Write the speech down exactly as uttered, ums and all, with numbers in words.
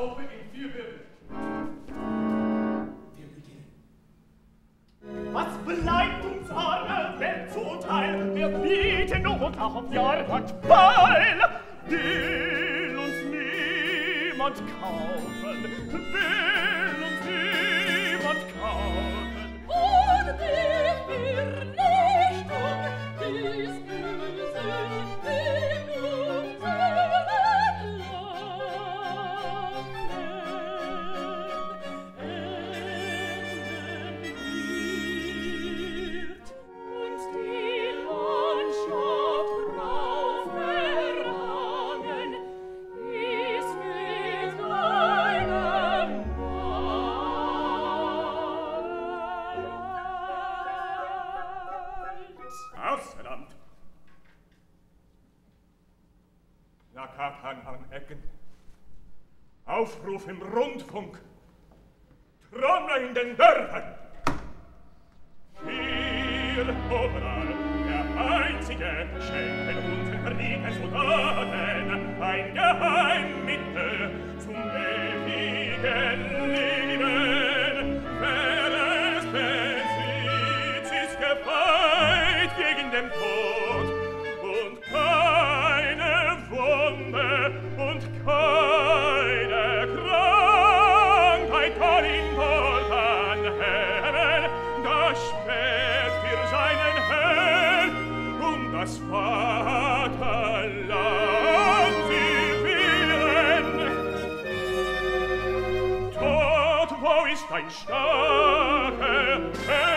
open in few people. Wir beginnen. Was bleibt uns arme Welt zu teil? Wir bieten Not auf Jahr und Beil. Will uns niemand kaufen, will uns niemand kaufen. Und dich wir nicht um dies Böse. Aufruf im Rundfunk, Trommler in den Dörfern. Hier überall, der einzige schenken unseren verliebten Soldaten ein Geheimmittel zum ewigen Leben. Wer es besitzt, ist gefeit gegen den Tod und keine Wunde und keine das Vaterland, sie willen. Dort, wo ist ein Starker,